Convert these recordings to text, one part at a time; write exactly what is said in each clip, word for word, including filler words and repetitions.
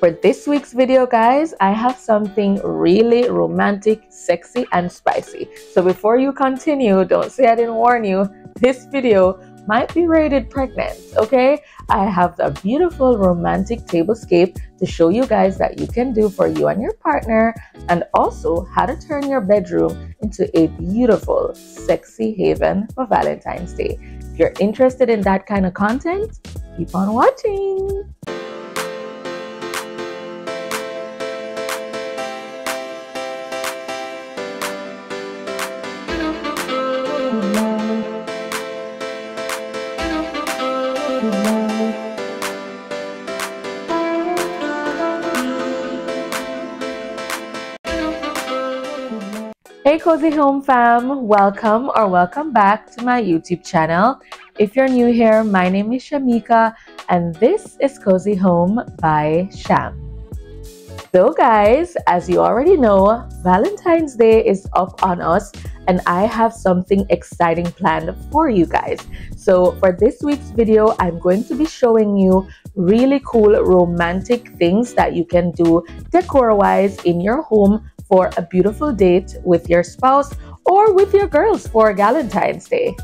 For this week's video, guys, I have something really romantic, sexy, and spicy. So before you continue, don't say I didn't warn you. This video might be rated pregnant, okay? I have a beautiful romantic tablescape to show you guys that you can do for you and your partner, and also how to turn your bedroom into a beautiful, sexy haven for Valentine's Day. If you're interested in that kind of content, keep on watching. Hey Cozy Home fam, welcome or welcome back to my YouTube channel. If you're new here, my name is Shamika and this is Cozy Home by Sham. So guys, as you already know, Valentine's Day is up on us and I have something exciting planned for you guys. So for this week's video, I'm going to be showing you really cool romantic things that you can do decor-wise in your home for a beautiful date with your spouse or with your girls for Galentine's Day.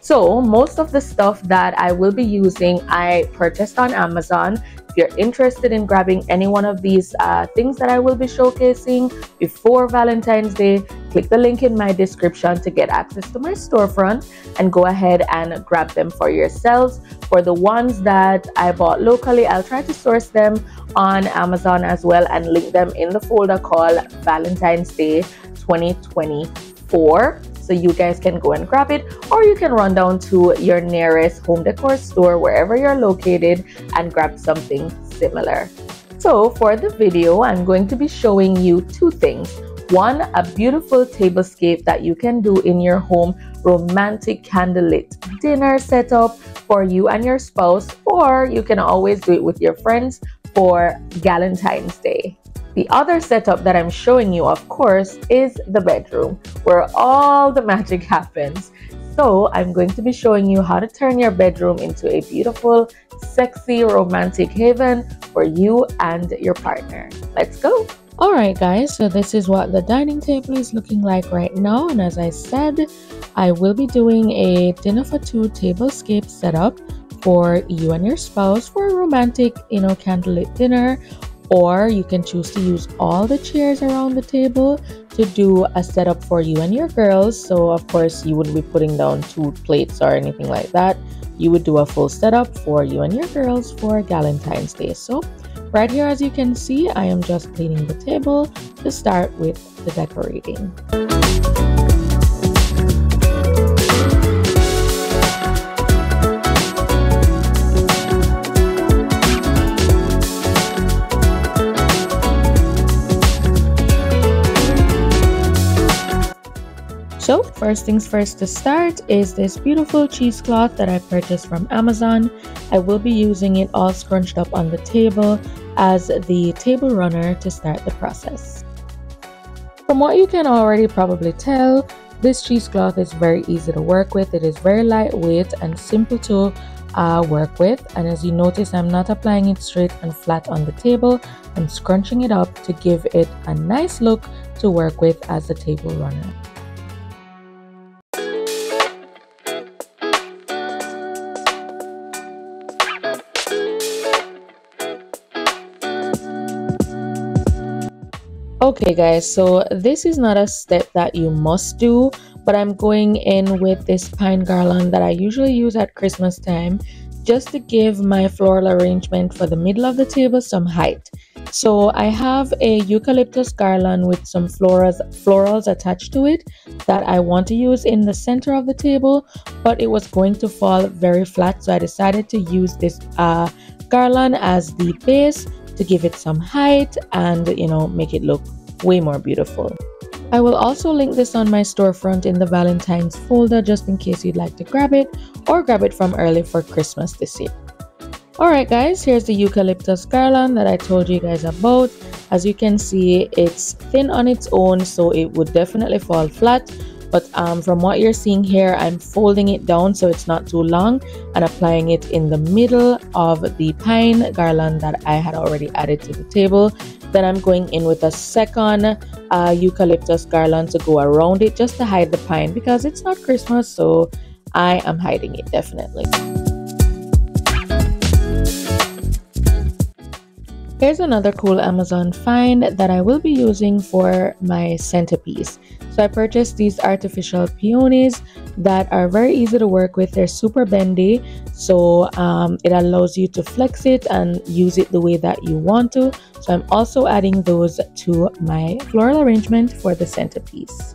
So most of the stuff that I will be using, I purchased on Amazon. If you're interested in grabbing any one of these uh, things that I will be showcasing before Valentine's Day, click the link in my description to get access to my storefront and go ahead and grab them for yourselves. For the ones that I bought locally, I'll try to source them on Amazon as well and link them in the folder called Valentine's Day twenty twenty-four. So you guys can go and grab it, or you can run down to your nearest home decor store wherever you're located and grab something similar. So for the video, I'm going to be showing you two things. One, a beautiful tablescape that you can do in your home, romantic candlelit dinner setup for you and your spouse, or you can always do it with your friends for Galentine's Day. The other setup that I'm showing you, of course, is the bedroom where all the magic happens. So I'm going to be showing you how to turn your bedroom into a beautiful, sexy, romantic haven for you and your partner. Let's go. All right, guys, so this is what the dining table is looking like right now. And as I said, I will be doing a dinner for two tablescape setup for you and your spouse for a romantic, you know, candlelit dinner. Or you can choose to use all the chairs around the table to do a setup for you and your girls. So of course you wouldn't be putting down two plates or anything like that. You would do a full setup for you and your girls for Galentine's Day. So right here, as you can see, I am just cleaning the table to start with the decorating. So first things first, to start is this beautiful cheesecloth that I purchased from Amazon. I will be using it all scrunched up on the table as the table runner to start the process. From what you can already probably tell, this cheesecloth is very easy to work with. It is very lightweight and simple to uh, work with. And as you notice, I'm not applying it straight and flat on the table. I'm scrunching it up to give it a nice look to work with as a table runner. Okay guys, so this is not a step that you must do, but I'm going in with this pine garland that I usually use at Christmas time just to give my floral arrangement for the middle of the table some height. So I have a eucalyptus garland with some florals, florals attached to it that I want to use in the center of the table, but it was going to fall very flat, so I decided to use this uh, garland as the base to give it some height and, you know, make it look way more beautiful. I will also link this on my storefront in the Valentine's folder just in case you'd like to grab it or grab it from early for Christmas this year. Alright guys, here's the eucalyptus garland that I told you guys about. As you can see, it's thin on its own, so it would definitely fall flat, But um, from what you're seeing here, I'm folding it down so it's not too long and applying it in the middle of the pine garland that I had already added to the table. Then I'm going in with a second uh, eucalyptus garland to go around it just to hide the pine, because it's not Christmas, so I am hiding it definitely. Here's another cool Amazon find that I will be using for my centerpiece. So I purchased these artificial peonies that are very easy to work with. They're super bendy, so um, it allows you to flex it and use it the way that you want to. So I'm also adding those to my floral arrangement for the centerpiece.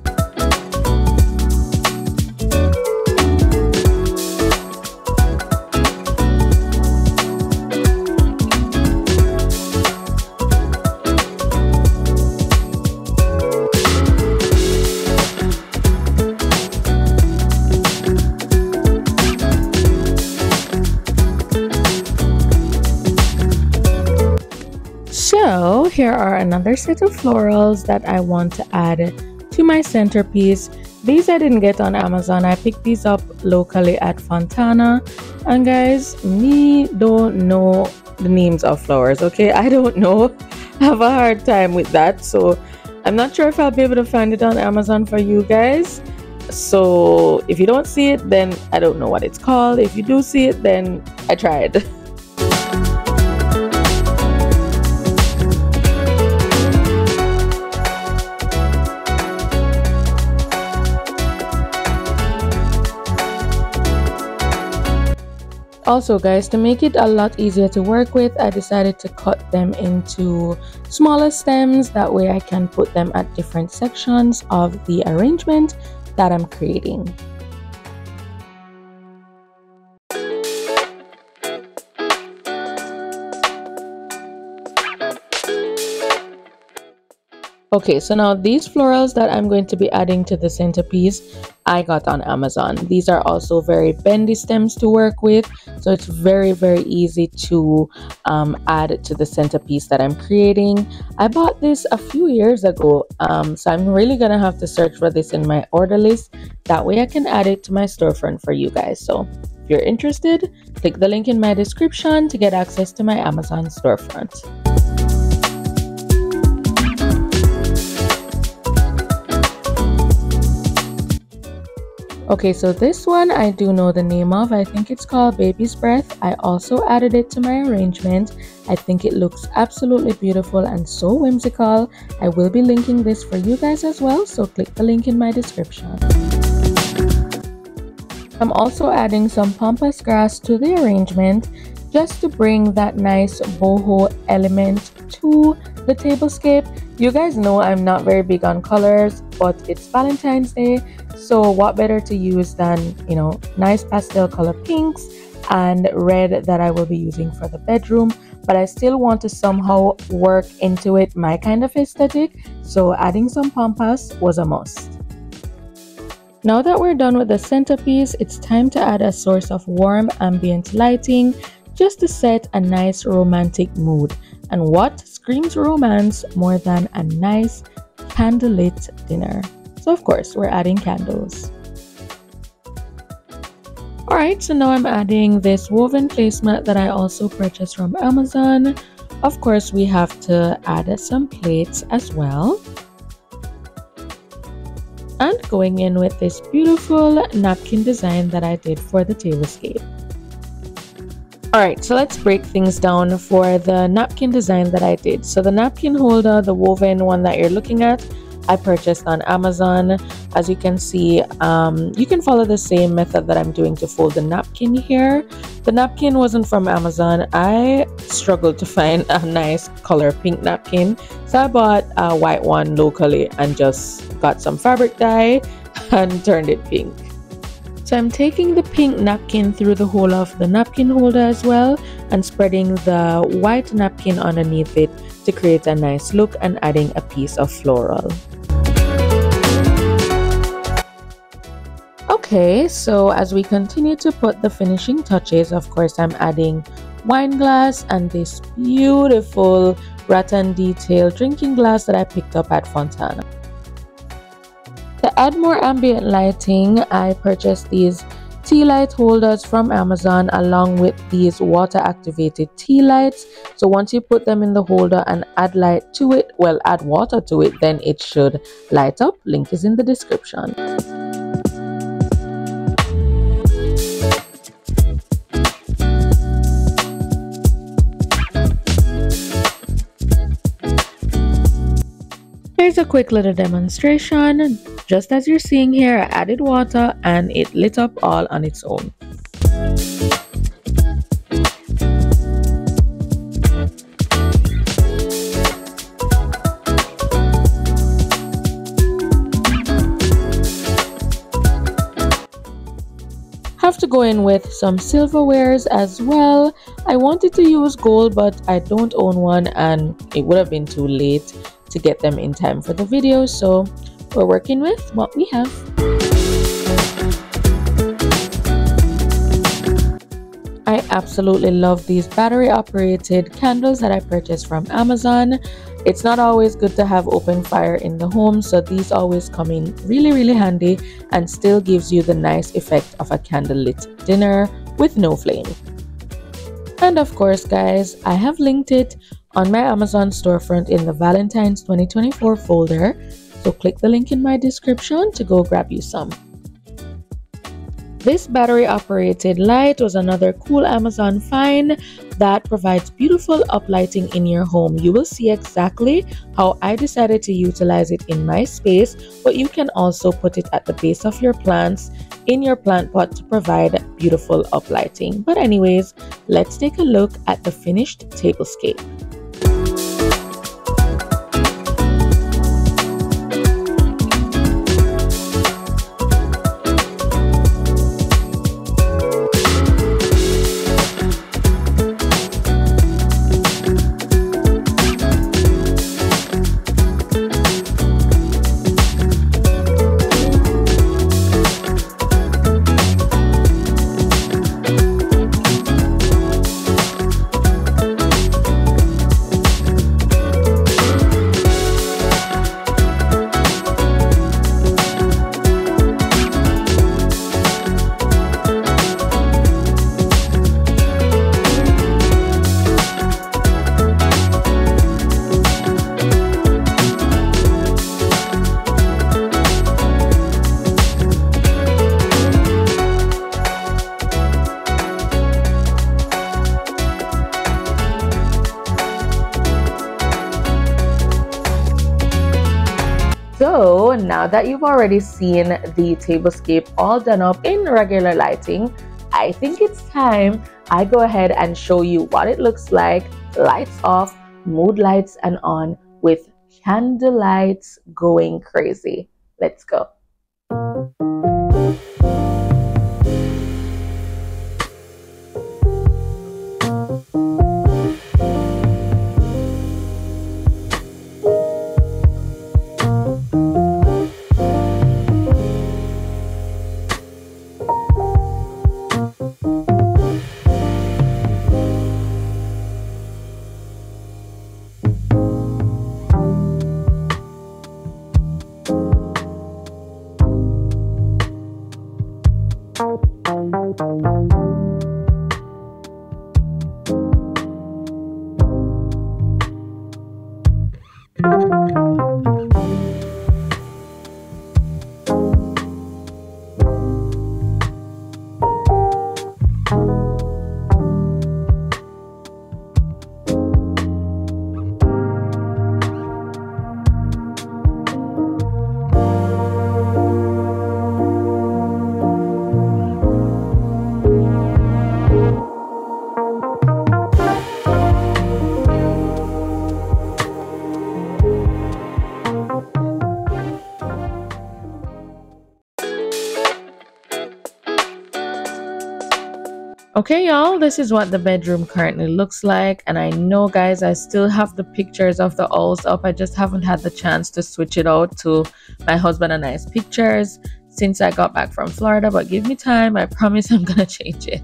So here are another set of florals that I want to add to my centerpiece. These I didn't get on Amazon. I picked these up locally at Fontana. And guys, me don't know the names of flowers, okay? I don't know. I have a hard time with that. So I'm not sure if I'll be able to find it on Amazon for you guys. So if you don't see it, then I don't know what it's called. If you do see it, then I tried. Also guys, to make it a lot easier to work with, I decided to cut them into smaller stems. That way I can put them at different sections of the arrangement that I'm creating. Okay, so now these florals that I'm going to be adding to the centerpiece, I got on Amazon. These are also very bendy stems to work with, so it's very, very easy to um, add to the centerpiece that I'm creating. I bought this a few years ago, um, so I'm really gonna have to search for this in my order list. That way I can add it to my storefront for you guys. So if you're interested, click the link in my description to get access to my Amazon storefront. Okay, so this one I do know the name of. I think it's called Baby's Breath. I also added it to my arrangement. I think it looks absolutely beautiful and so whimsical. I will be linking this for you guys as well, so click the link in my description. I'm also adding some pampas grass to the arrangement just to bring that nice boho element to the tablescape. You guys know I'm not very big on colors, but it's Valentine's Day, so what better to use than, you know, nice pastel color pinks and red that I will be using for the bedroom. But I still want to somehow work into it my kind of aesthetic, so adding some pampas was a must. Now that we're done with the centerpiece, it's time to add a source of warm ambient lighting just to set a nice romantic mood. And what screams romance more than a nice candlelit dinner? So of course we're adding candles. Alright, so now I'm adding this woven placemat that I also purchased from Amazon. Of course we have to add some plates as well. And going in with this beautiful napkin design that I did for the tablescape. Alright, so let's break things down for the napkin design that I did. So the napkin holder, the woven one that you're looking at, I purchased on Amazon. As you can see, um, you can follow the same method that I'm doing to fold the napkin here. The napkin wasn't from Amazon. I struggled to find a nice color pink napkin, so I bought a white one locally and just got some fabric dye and turned it pink. So I'm taking the pink napkin through the whole of the napkin holder as well and spreading the white napkin underneath it to create a nice look and adding a piece of floral. Okay, so as we continue to put the finishing touches, of course I'm adding wine glass and this beautiful rattan detail drinking glass that I picked up at Fontana. To add more ambient lighting, I purchased these tea light holders from Amazon along with these water activated tea lights. So once you put them in the holder and add light to it, well, add water to it, then it should light up. Link is in the description. Here's a quick little demonstration. Just as you're seeing here, I added water and it lit up all on its own. Have to go in with some silverwares as well. I wanted to use gold, but I don't own one and it would have been too late to get them in time for the video, so we're working with what we have. I absolutely love these battery operated candles that I purchased from Amazon. It's not always good to have open fire in the home, so these always come in really really handy and still gives you the nice effect of a candlelit dinner with no flame. And of course guys, I have linked it on my Amazon storefront in the Valentine's twenty twenty-four folder, so click the link in my description to go grab you some. This battery operated light was another cool Amazon find that provides beautiful uplighting in your home. You will see exactly how I decided to utilize it in my space, but you can also put it at the base of your plants in your plant pot to provide beautiful uplighting. But anyways, let's take a look at the finished tablescape. So now that you've already seen the tablescape all done up in regular lighting, I think it's time I go ahead and show you what it looks like, lights off, mood lights and on, with candle lights going crazy. Let's go. Okay y'all, this is what the bedroom currently looks like, and I know guys, I still have the pictures of the owls up. I just haven't had the chance to switch it out to my husband and I's pictures since I got back from Florida, but give me time, I promise I'm gonna change it.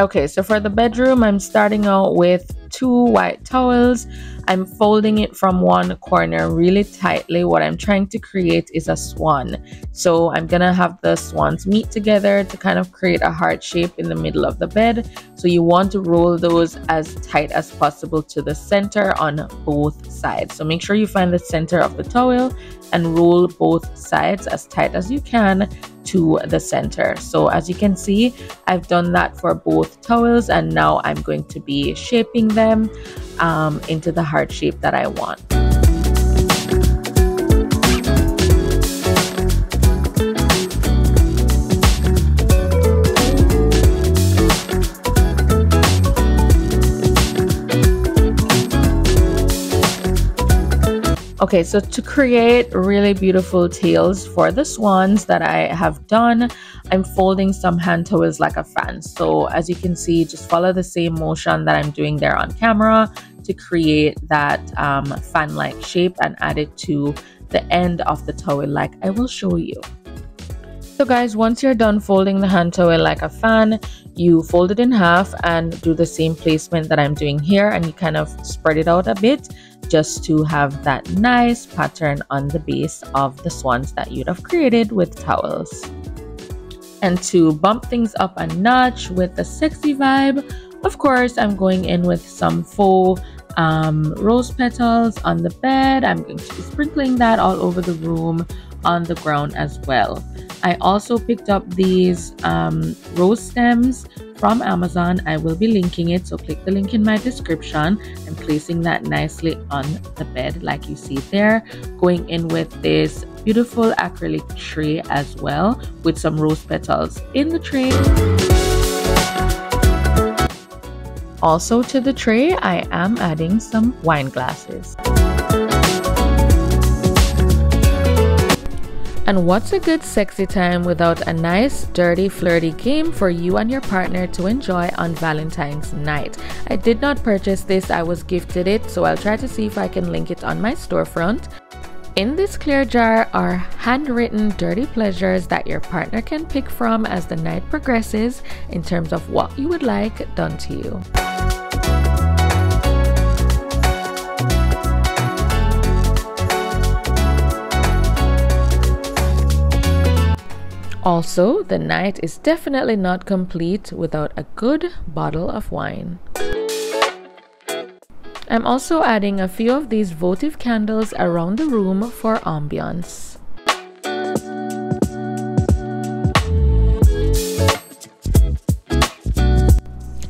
Okay, so for the bedroom, I'm starting out with two white towels. I'm folding it from one corner really tightly. What I'm trying to create is a swan. So I'm gonna have the swans meet together to kind of create a heart shape in the middle of the bed. So you want to roll those as tight as possible to the center on both sides. So make sure you find the center of the towel and roll both sides as tight as you can to the center. So as you can see, I've done that for both towels, and now I'm going to be shaping them um, into the heart shape that I want. Okay, so to create really beautiful tails for the swans that I have done, I'm folding some hand towels like a fan. So as you can see, just follow the same motion that I'm doing there on camera to create that um, fan-like shape and add it to the end of the towel like I will show you. So guys, once you're done folding the hand towel like a fan, you fold it in half and do the same placement that I'm doing here, and you kind of spread it out a bit just to have that nice pattern on the base of the swans that you'd have created with towels. And to bump things up a notch with the sexy vibe, of course, I'm going in with some faux um, rose petals on the bed. I'm going to be sprinkling that all over the room, on the ground as well. I also picked up these um, rose stems from Amazon. I will be linking it, so click the link in my description. I'm placing that nicely on the bed like you see there. Going in with this beautiful acrylic tray as well with some rose petals in the tray. Also to the tray, I am adding some wine glasses. And what's a good sexy time without a nice, dirty, flirty game for you and your partner to enjoy on Valentine's night? I did not purchase this, I was gifted it, so I'll try to see if I can link it on my storefront. In this clear jar are handwritten dirty pleasures that your partner can pick from as the night progresses in terms of what you would like done to you. Also, the night is definitely not complete without a good bottle of wine. I'm also adding a few of these votive candles around the room for ambiance.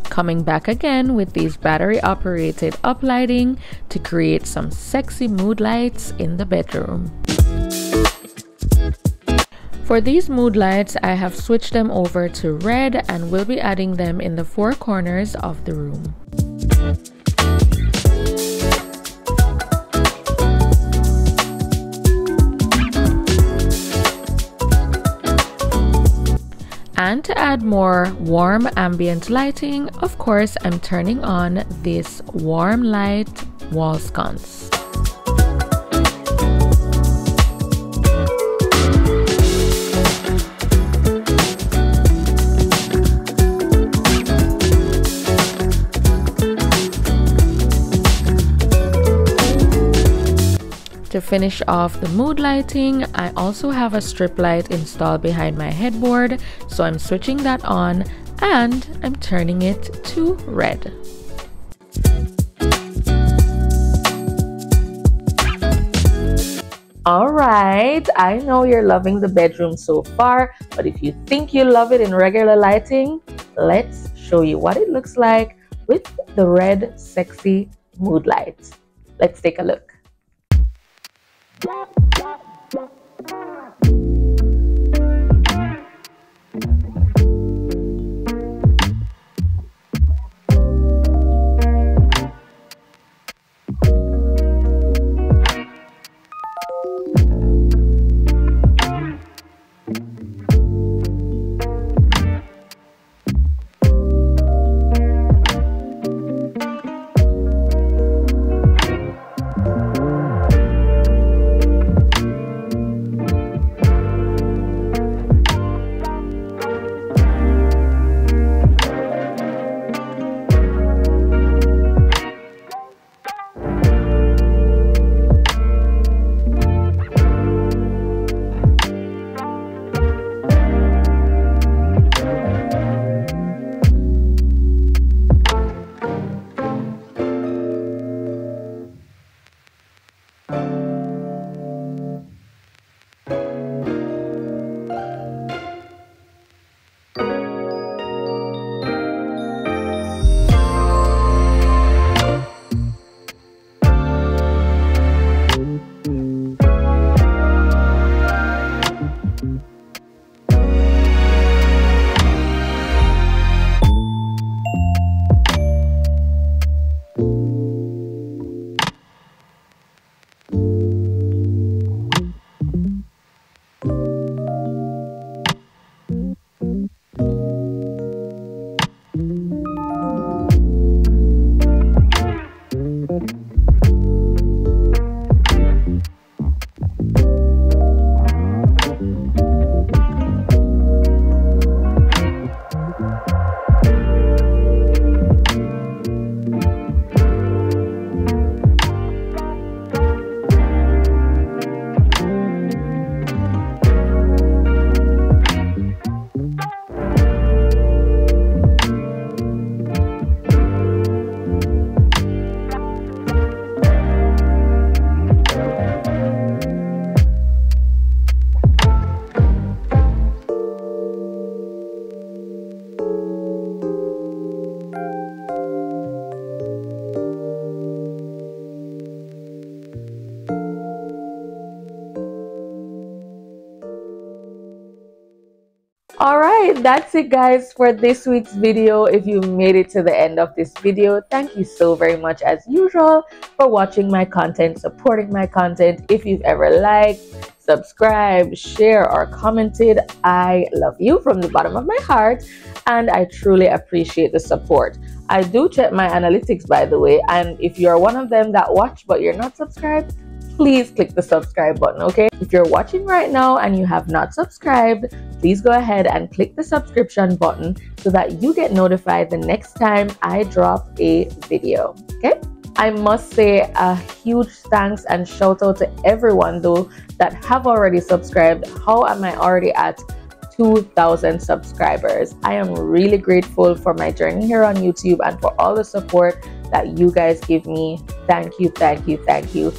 Coming back again with these battery operated uplighting to create some sexy mood lights in the bedroom. For these mood lights, I have switched them over to red and will be adding them in the four corners of the room. And to add more warm ambient lighting, of course, I'm turning on this warm light wall sconce. To finish off the mood lighting, I also have a strip light installed behind my headboard, so I'm switching that on and I'm turning it to red. All right, I know you're loving the bedroom so far, but if you think you love it in regular lighting, let's show you what it looks like with the red sexy mood light. Let's take a look. that's it guys for this week's video. If you made it to the end of this video, thank you so very much as usual for watching my content, supporting my content. If you've ever liked, subscribe, share, or commented, I love you from the bottom of my heart, and I truly appreciate the support. I do check my analytics, by the way, and if you're one of them that watch but you're not subscribed, please click the subscribe button, okay? If you're watching right now and you have not subscribed, please go ahead and click the subscription button so that you get notified the next time I drop a video, okay? I must say a huge thanks and shout out to everyone though that have already subscribed. How am I already at two thousand subscribers? I am really grateful for my journey here on YouTube and for all the support that you guys give me. Thank you, thank you, thank you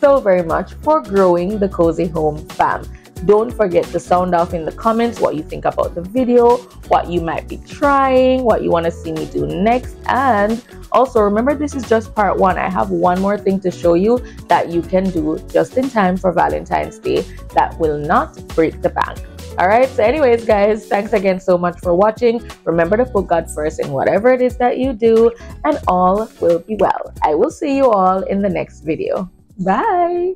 so very much for growing the Cozy Home fam. Don't forget to sound off in the comments what you think about the video, what you might be trying, what you want to see me do next. And also remember, this is just part one. I have one more thing to show you that you can do just in time for Valentine's Day that will not break the bank. All right, so anyways guys, thanks again so much for watching. Remember to put God first in whatever it is that you do, and all will be well. I will see you all in the next video. Bye.